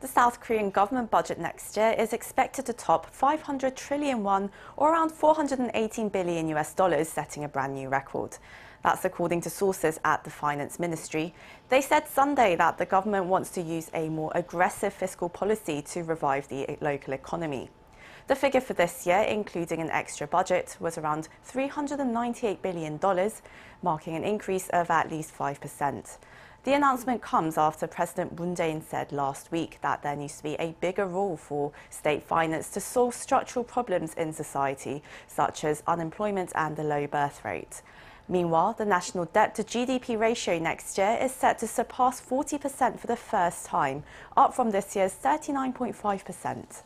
The South Korean government budget next year is expected to top 500 trillion won, or around $418 billion, setting a brand new record. That's according to sources at the Finance Ministry. They said Sunday that the government wants to use a more aggressive fiscal policy to revive the local economy. The figure for this year, including an extra budget, was around $398 billion, marking an increase of at least 5%. The announcement comes after President Moon Jae-in said last week that there needs to be a bigger role for state finance to solve structural problems in society, such as unemployment and the low birth rate. Meanwhile, the national debt to GDP ratio next year is set to surpass 40% for the first time, up from this year's 39.5%.